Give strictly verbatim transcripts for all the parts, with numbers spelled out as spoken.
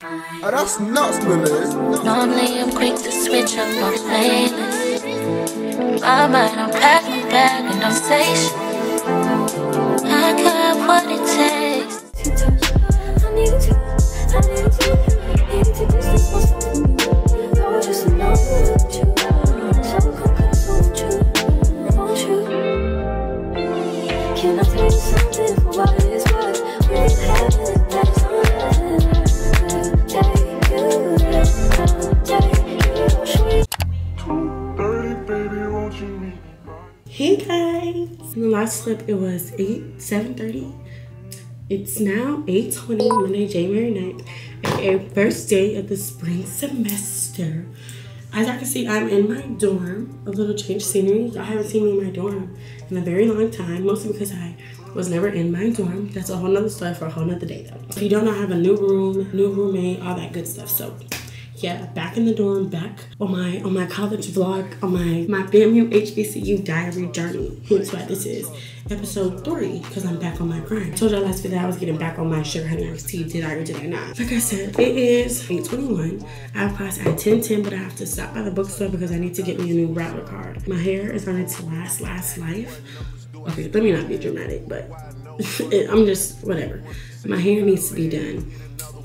Oh, that's nuts, Lily. Normally I'm quick to switch up my playlist. In my mind, I'm packing back and I'm stationed. I got what it takes. I need you, I need you, I need you. This is what's in me. I just know what you want. So come consult you, won't you? Can I tell you something for what it is worth? We have it, that is all that is. Hey guys, when I slept it was eight, seven thirty. It's now eight twenty, Monday, January ninth, aka first day of the spring semester. As y'all can see, I'm in my dorm. A little change scenery. I haven't seen me in my dorm in a very long time, mostly because I was never in my dorm. That's a whole nother story for a whole nother day though. If you don't know, I have a new room, new roommate, all that good stuff. So yeah, back in the dorm, back on my on my college vlog, on my, my FAMU H B C U diary journey. Hence why this is episode three, because I'm back on my grind. I told y'all last video I was getting back on my sugar honey iced tea. Did I or did I not? Like I said, it is eight twenty-one. I have class at ten ten, but I have to stop by the bookstore because I need to get me a new router card. My hair is on its last, last life. Okay, let me not be dramatic, but it, I'm just, whatever. My hair needs to be done.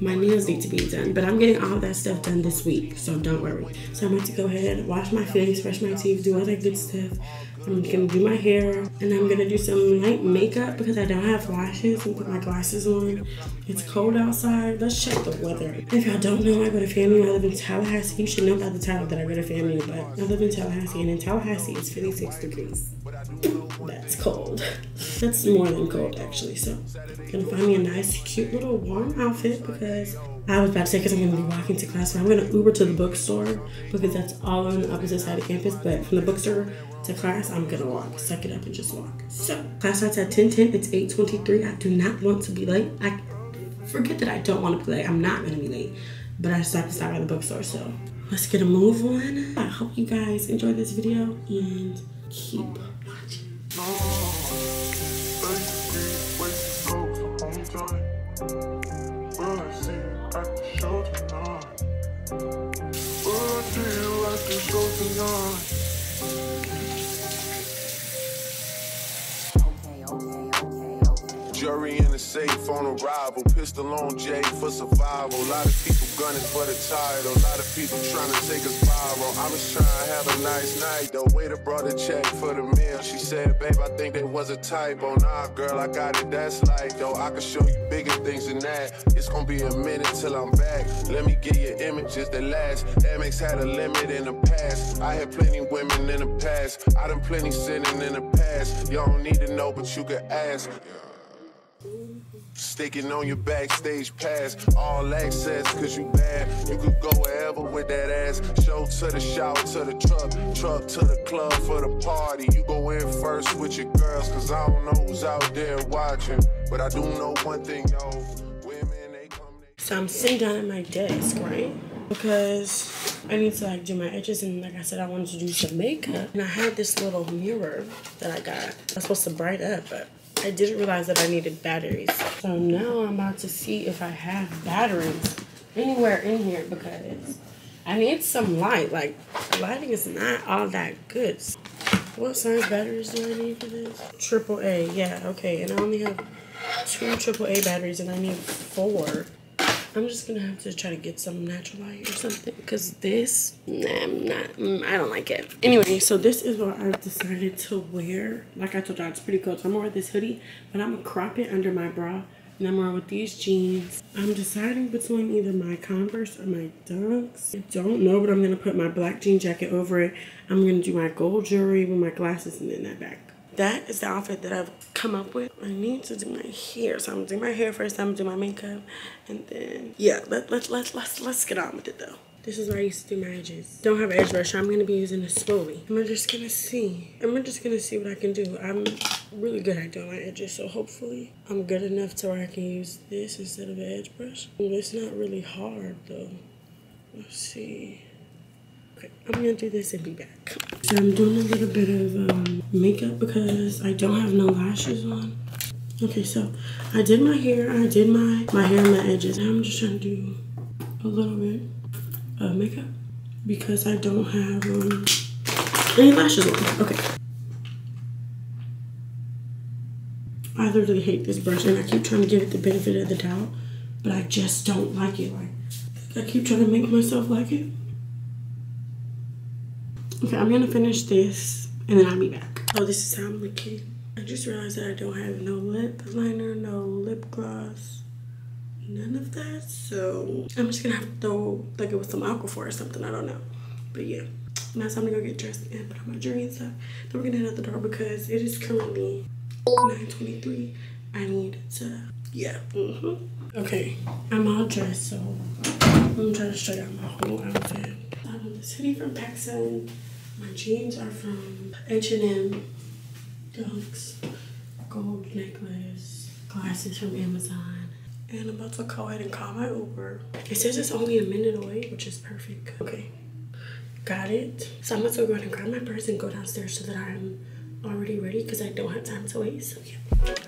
My nails need to be done, but I'm getting all that stuff done this week, so don't worry. So I'm going to go ahead, wash my face, brush my teeth, do all that good stuff. I'm going to do my hair, and I'm going to do some light makeup because I don't have lashes and put my glasses on. It's cold outside. Let's check the weather. If y'all don't know, I go to FAMU. I live in Tallahassee. You should know by the title that I go to FAMU, but I live in Tallahassee, and in Tallahassee, it's fifty-six degrees. That's cold. That's more than cold, actually, so I'm going to find me a nice, cute little warm outfit because I was about to say because I'm going to be walking to class, so I'm going to Uber to the bookstore because that's all on the opposite side of campus, but from the bookstore to class, I'm going to walk. Suck it up and just walk. So, class starts at ten ten. It's eight twenty-three. I do not want to be late. I forget that I don't want to be late. I'm not going to be late, but I just have to stop by the bookstore, so let's get a move on. I hope you guys enjoyed this video and keep watching. Jury in the safe on arrival, pistol on Jay for survival. A lot of people gunning for the title, a lot of people trying to take us viral. I was trying to have a nice night, the waiter brought a check for the meal. She said, babe, I think there was a typo. Nah, girl, I got it, that's like, though, I can show you bigger things than that. It's gonna be a minute till I'm back. Let me get your images that last. M X had a limit in the past. I had plenty women in the past. I done plenty sinning in the past. Y'all don't need to know, but you can ask. Sticking on your backstage pass, all access, cause you bad. You could go wherever with that ass. Show to the shower, to the truck, truck to the club for the party. You go in first with your girls, cause I don't know who's out there watching. But I do know one thing, y'all. Women, they come. So I'm sitting down at my desk, right? Because I need to like do my edges, and like I said, I wanted to do some makeup. And I had this little mirror that I got. I was supposed to bright up, but I didn't realize that I needed batteries. So now I'm about to see if I have batteries anywhere in here because I need some light. Like, lighting is not all that good. What size batteries do I need for this? Triple A, yeah, okay. And I only have two triple A batteries and I need four. I'm just gonna have to try to get some natural light or something because this, nah, I'm not, mm, I don't like it. Anyway, so this is what I've decided to wear. Like I told y'all, it's pretty cold. So I'm gonna wear this hoodie, but I'm gonna crop it under my bra and I'm gonna wear with these jeans. I'm deciding between either my Converse or my Dunks. I don't know, but I'm gonna put my black jean jacket over it. I'm gonna do my gold jewelry with my glasses and then that back. That is the outfit that I've come up with. I need to do my hair, so I'm gonna do my hair first. I'm gonna do my makeup, and then yeah, let let let let's let's get on with it though. This is where I used to do my edges. Don't have an edge brush. I'm gonna be using this slowly. I'm just gonna see. I'm just gonna see what I can do. I'm really good at doing my edges, so hopefully I'm good enough to where I can use this instead of an edge brush. Well, it's not really hard though. Let's see. I'm gonna do this and be back. So I'm doing a little bit of um, makeup because I don't have no lashes on. Okay, so I did my hair, I did my, my hair and my edges. Now I'm just trying to do a little bit of makeup because I don't have um, any lashes on. Okay. I literally hate this brush and I keep trying to give it the benefit of the doubt, but I just don't like it. Like, I keep trying to make myself like it. Okay, I'm gonna finish this and then I'll be back. Oh, this is how I'm looking. I just realized that I don't have no lip liner, no lip gloss, none of that. So I'm just gonna have to throw like it with some Aquaphor or something, I don't know. But yeah, now it's time to go get dressed and put on my jewelry and stuff. Then we're gonna head out the door because it is currently nine twenty-three. I need to, yeah. Mm-hmm. Okay, I'm all dressed, so I'm trying to show y'all my whole outfit. I have this hoodie from PacSun. My jeans are from H and M. Dunks, gold necklace, glasses from Amazon. And I'm about to go ahead and call my Uber. It says it's only a minute away, which is perfect. Okay, got it. So I'm about to go ahead and grab my purse and go downstairs so that I'm already ready because I don't have time to wait, so yeah.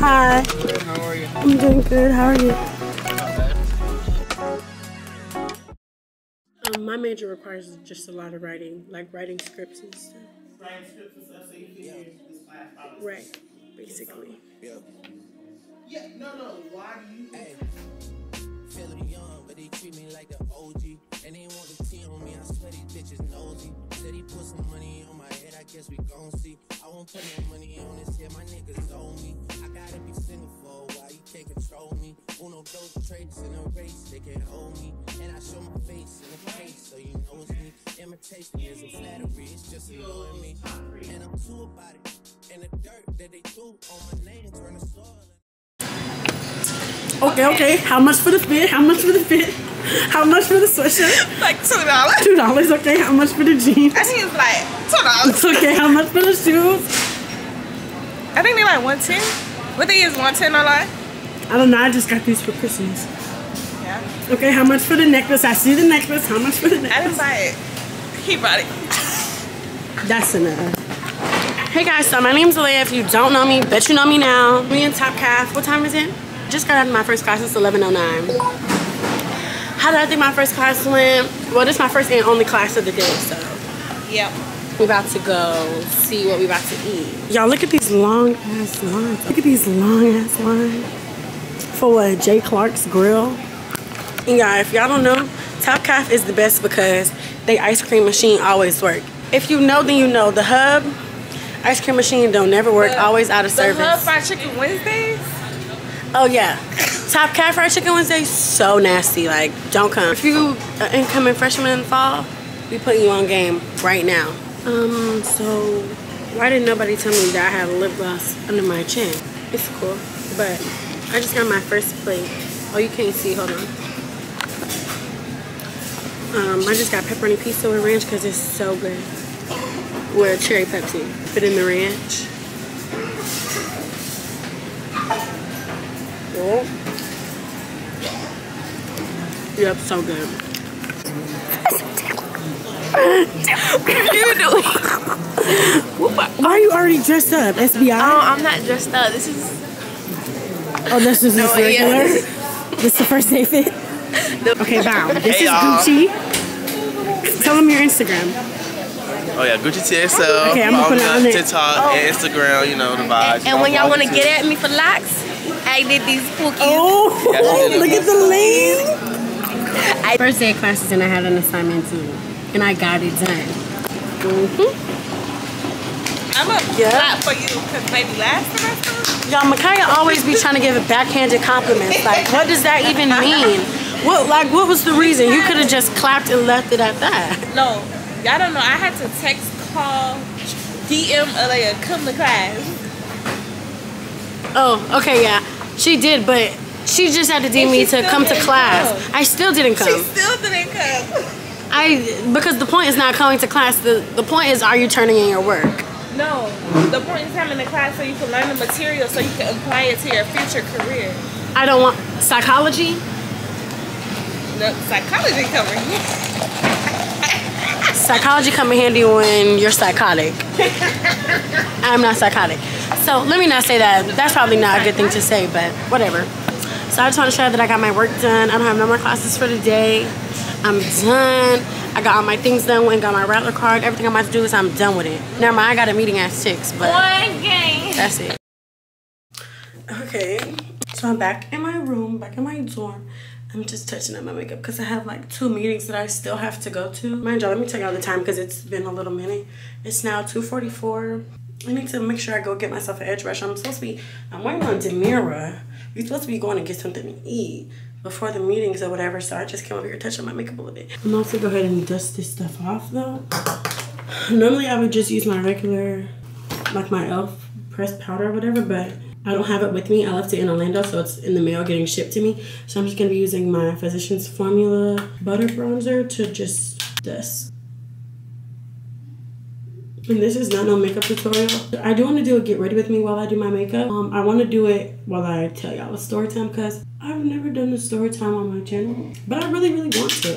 Hi. How are you? I'm doing good. How are you? Um, my major requires just a lot of writing, like writing scripts and stuff. Writing scripts and stuff, so you can use this last five. Right, basically. Yeah. Yeah. No, no. Why do you? Hey. Feeling young, but they treat me like the O G, and they want the tea on me. I swear these bitches nosy. Said he put some money on my head. I guess we gon' see. I won't put no money on this here, my niggas owe me. I gotta be single for a while, you can't control me. Uno, those traits in a race, they can't hold me. And I show my face in the face, so you know it's me. Imitation isn't flattery, it's just annoying me. And I'm too about it, and the dirt that they threw on my name turn to soil. Okay, okay, how much for the fit, how much for the fit? How much for the sweatshirt? Like two dollars. Two dollars, okay. How much for the jeans? I think it's like two dollars. Okay. How much for the shoes? I think they're like one ten. What they is one ten or like? I don't know. I just got these for Christmas. Yeah. Okay. How much for the necklace? I see the necklace. How much for the necklace? I just like he bought it. That's enough. Hey guys, so my name's Alea. If you don't know me, bet you know me now. Me and Top Calf. What time is it? Just got out of my first class. It's eleven oh nine. How did I think my first class went? Well, this is my first and only class of the day, so. Yep. We're about to go see what we're about to eat. Y'all, look at these long-ass lines. Look at these long-ass lines for what, J. Clark's Grill. And y'all, if y'all don't know, Top Calf is the best because they ice cream machine always work. If you know, then you know. The Hub ice cream machine don't never work, the, always out of the service. The Hub Fried Chicken Wednesdays? Oh, yeah. Top Calf Fried Chicken Wednesday, so nasty. Like, don't come. If you an incoming freshman in the fall, we putting you on game right now. Um, so why didn't nobody tell me that I had a lip gloss under my chin? It's cool, but I just got my first plate. Oh, you can't see. Hold on. Um, I just got pepperoni pizza with ranch because it's so good. With cherry Pepsi, fit in the ranch. Cool. Yep, so good. What are you doing? Why are you already dressed up, S B I? Oh, I'm not dressed up. This is... Oh, this is just no, regular? Yeah. This is the first day fit? Okay, bow. This hey, is Gucci. Tell them your Instagram. Oh, yeah, Gucci T X L. Okay, I'm going to put it on there. TikTok oh. and Instagram, you know, the vibes. And when y'all want to get at me for locks, I did these pookies. Oh, yeah, look at the lane. First day of classes and I had an assignment too, and I got it done. Mm-hmm. I'm a yep. lot for you because baby last semester. Y'all, Micaiah always be trying to give it backhanded compliments. Like, what does that even mean? What, like, what was the reason? You could have just clapped and left it at that. No, y'all don't know. I had to text, call, D M Alea, come to class. Oh, okay, yeah. She did, but she just had to D M me to come to class. Come. I still didn't come. She still didn't come. I because the point is not coming to class. The, the point is, are you turning in your work? No. The point is coming to class so you can learn the material so you can apply it to your future career. I don't want psychology. No, psychology come in handy. Psychology come in handy when you're psychotic. I'm not psychotic. So let me not say that. That's probably not a good thing to say, but whatever. So I just want to show that I got my work done. I don't have no more classes for the day. I'm done. I got all my things done. Went and got my Rattler card. Everything I'm about to do is I'm done with it. Never mind, I got a meeting at six, but one game. That's it. Okay, so I'm back in my room, back in my dorm. I'm just touching up my makeup because I have like two meetings that I still have to go to. Mind y'all, let me tell y'all the time because it's been a little minute. It's now two forty-four. I need to make sure I go get myself an edge brush. I'm supposed to be, I'm waiting on Demira. We're supposed to be going to get something to eat before the meetings or whatever, so I just came over here touching my makeup a little bit. I'm also gonna go ahead and dust this stuff off though. Normally I would just use my regular, like my e l f pressed powder or whatever, but I don't have it with me. I left it in Orlando, so it's in the mail getting shipped to me. So I'm just gonna be using my Physicians Formula Butter Bronzer to just dust. And this is not no makeup tutorial. I do want to do a get ready with me while I do my makeup. Um, I want to do it while I tell y'all a story time because I've never done a story time on my channel. But I really, really want to.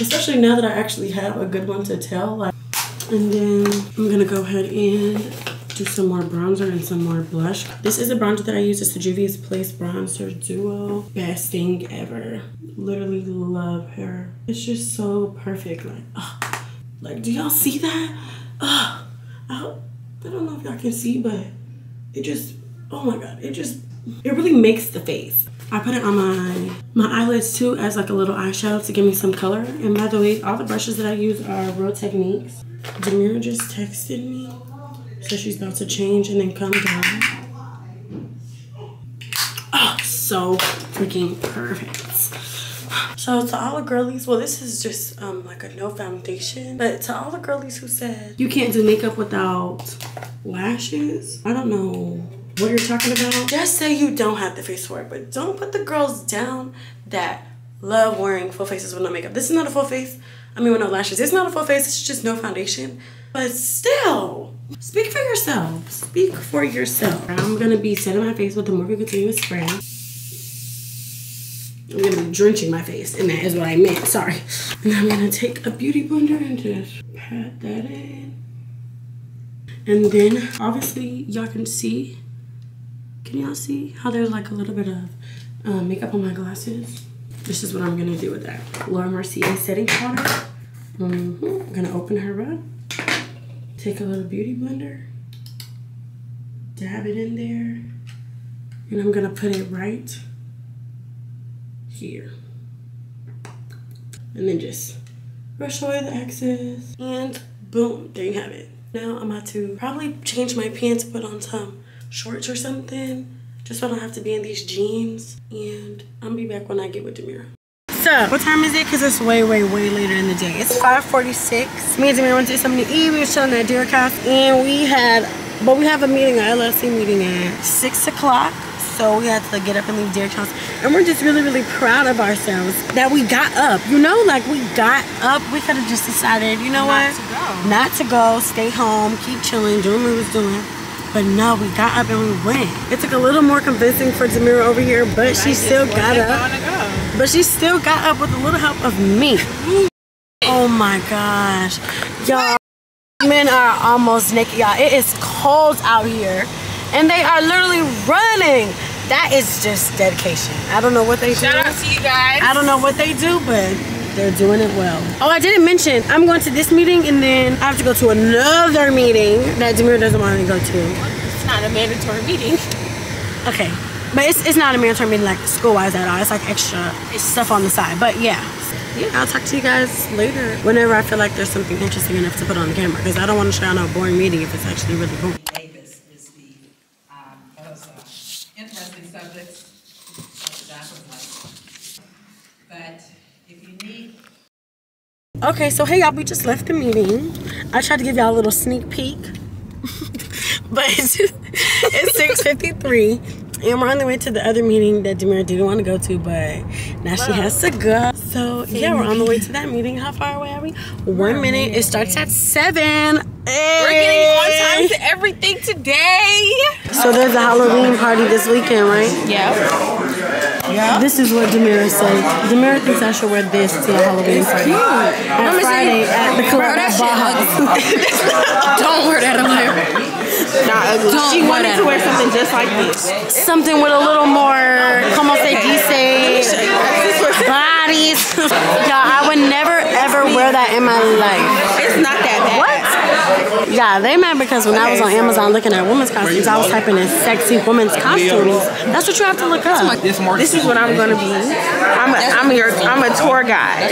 Especially now that I actually have a good one to tell. Like, and then I'm going to go ahead and do some more bronzer and some more blush. This is a bronzer that I use. It's the Juvia's Place Bronzer Duo. Best thing ever. Literally love her. It's just so perfect. Like, oh, like do y'all see that? Oh, I, hope, I don't know if y'all can see, but it just, oh my god, it just, it really makes the face. I put it on my, my eyelids too as like a little eyeshadow to give me some color. And by the way, all the brushes that I use are Real Techniques. Demira just texted me, so she's about to change and then come down. Oh, so freaking perfect. So to all the girlies, well this is just um, like a no foundation, but to all the girlies who said you can't do makeup without lashes, I don't know what you're talking about. Just say you don't have the face for it, but don't put the girls down that love wearing full faces with no makeup. This is not a full face, I mean with no lashes. It's not a full face, it's just no foundation. But still, speak for yourself. Speak for yourself. I'm gonna be setting my face with the Morphe Continuous Spray. I'm gonna be drenching my face, and that is what I meant, sorry. And I'm gonna take a beauty blender and just pat that in. And then, obviously, y'all can see, can y'all see how there's like a little bit of uh, makeup on my glasses? This is what I'm gonna do with that. Laura Mercier setting powder. Mm-hmm. I'm gonna open her up. Take a little beauty blender. Dab it in there. And I'm gonna put it right here, and then just brush away the excess, and boom, there you have it. Now I'm about to probably change my pants, put on some shorts or something, just so I don't have to be in these jeans, and I'll be back when I get with Demira. So what time is it? Because it's way way way later in the day. It's five forty-six. Me and Demira went to something to eat. We were chilling at Derek's house, and we had but we have a meeting, an L L C meeting at six o'clock. So we had to get up and leave Derek's house. And we're just really, really proud of ourselves that we got up. You know, like we got up. We could have just decided, you know what? Not to go. Not to go, stay home, keep chilling, doing what we was doing. But no, we got up and we went. It took a little more convincing for Demira over here, but she still got up. Go. But she still got up with a little help of me. Oh my gosh. Y'all, men are almost naked, y'all. It is cold out here. And they are literally running. That is just dedication. I don't know what they do. Shout out to you guys. I don't know what they do, but they're doing it well. Oh, I didn't mention, I'm going to this meeting and then I have to go to another meeting that Demira doesn't want me to go to. It's not a mandatory meeting. Okay. But it's, it's not a mandatory meeting like school-wise at all. It's like extra stuff on the side. But yeah. Yeah, I'll talk to you guys later whenever I feel like there's something interesting enough to put on the camera. Because I don't want to show out a boring meeting if it's actually really boring. Okay, so hey y'all, we just left the meeting. I tried to give y'all a little sneak peek but it's six fifty-three and we're on the way to the other meeting that Demira didn't want to go to, but now Whoa. she has to go. So yeah, we're on the way to that meeting. How far away are we? One minute. It starts at seven. Hey. We're getting on time to everything today. So there's a Halloween party this weekend, right? Yeah. Yeah. This is what Demira said. Demira thinks I should wear this to a Halloween it's party. Cute. On Let Friday at the Colorado Bar. Don't wear that on there. Not ugly. Don't she wanted to wear something just like this. Something with a little more, como se dice, bodies. Y'all, I would never ever wear that in my life. It's not that bad. What? Yeah, they mad because when okay, I was on Amazon looking at women's costumes, I was typing in sexy women's costumes. That's what you have to look up. This is what I'm gonna be. I'm a, I'm your, I'm a tour guide.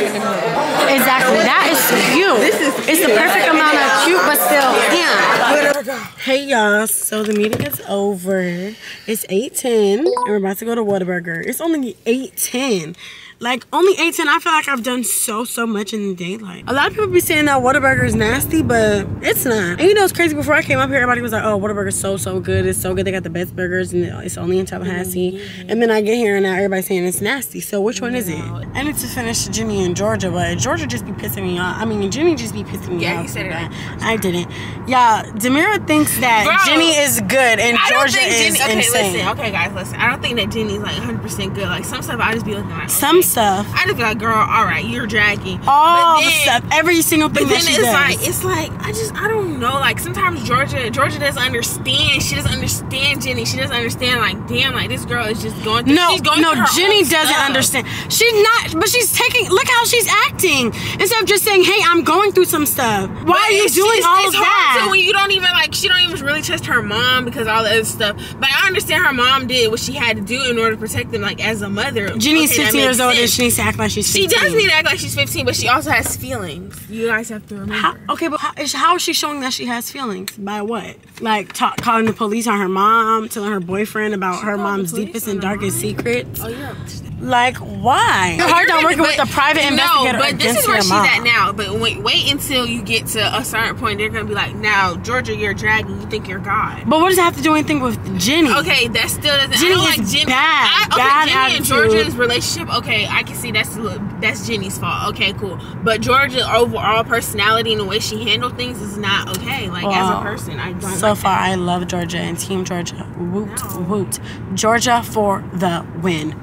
Exactly. That is cute. This is cute. It's the perfect amount of cute, but still, yeah. Hey y'all. So the meeting is over. It's eight ten, and we're about to go to Whataburger. It's only eight ten. Like, only eight ten, I feel like I've done so, so much in the day. Like, a lot of people be saying that Whataburger is nasty, but it's not. And you know what's crazy? Before I came up here, everybody was like, oh, Whataburger's so, so good. It's so good. They got the best burgers, and it's only in Tallahassee. Mm-hmm. And then I get here, and now everybody's saying it's nasty. So which one no. is it? I need to finish Jimmy in Georgia, but Georgia just be pissing me off. I mean, Jimmy just be pissing me yeah, off. Yeah, he said it right. I didn't. Y'all, Demira thinks that Bro, Jimmy is good, and I Georgia don't think Jimmy, is okay, insane. Listen, okay, guys, listen. I don't think that Jimmy's, like, one hundred percent good. Like, some stuff I just be looking like, some stuff. I just be like, girl, all right, you're dragging. All but then, the stuff, every single thing but then that she it's does. Like, it's like, I just, I don't know. Like, sometimes Georgia, Georgia doesn't understand. She doesn't understand Jenny. She doesn't understand, like, damn, like, this girl is just going through. No, she's going no, through her Jenny own doesn't stuff. Understand. She's not, but she's taking, look how she's acting. Instead of just saying, hey, I'm going through some stuff. Why but are you doing just, all it's of that? Hard too when you don't even, like, she don't even really trust her mom because all the other stuff. But I understand her mom did what she had to do in order to protect them, like, as a mother. Jenny's okay, fifteen years old. And she needs to act like she's fifteen. She does need to act like she's fifteen, but she also has feelings. You guys have to remember. How, okay, but how is, how is she showing that she has feelings? By what? Like talk, calling the police on her mom, telling her boyfriend about she her mom's deepest and darkest mom. secrets. Oh yeah. Like why? It's hard not working but, with a private investigator. No, but this is where she's mom. at now. But wait, wait until you get to a certain point. They're gonna be like, now Georgia, you're dragging. You think you're God. But what does it have to do anything with Jenny? Okay, that still doesn't. Jenny I don't is like Jenny. Bad. I, okay, bad Jenny and Georgia's relationship. Okay. Okay, I can see that's that's Jenny's fault. Okay, cool. But Georgia's overall personality and the way she handled things is not okay. Like wow. as a person, I don't so like far that. I love Georgia and Team Georgia. Woot no. woot, Georgia for the win.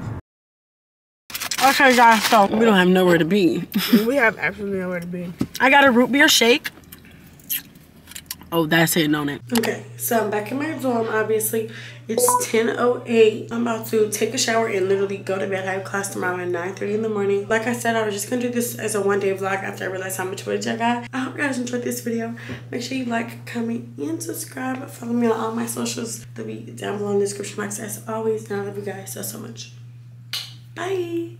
Okay, guys. So we don't have nowhere to be. We have absolutely nowhere to be. I got a root beer shake. Oh, that's hitting on it. Okay, so I'm back in my dorm, obviously. It's ten oh eight. I'm about to take a shower and literally go to bed. I have class tomorrow at nine thirty in the morning. Like I said, I was just going to do this as a one-day vlog after I realized how much footage I got. I hope you guys enjoyed this video. Make sure you like, comment, and subscribe. Follow me on all my socials. They'll be down below in the description box. As always, and I love you guys so, so much. Bye!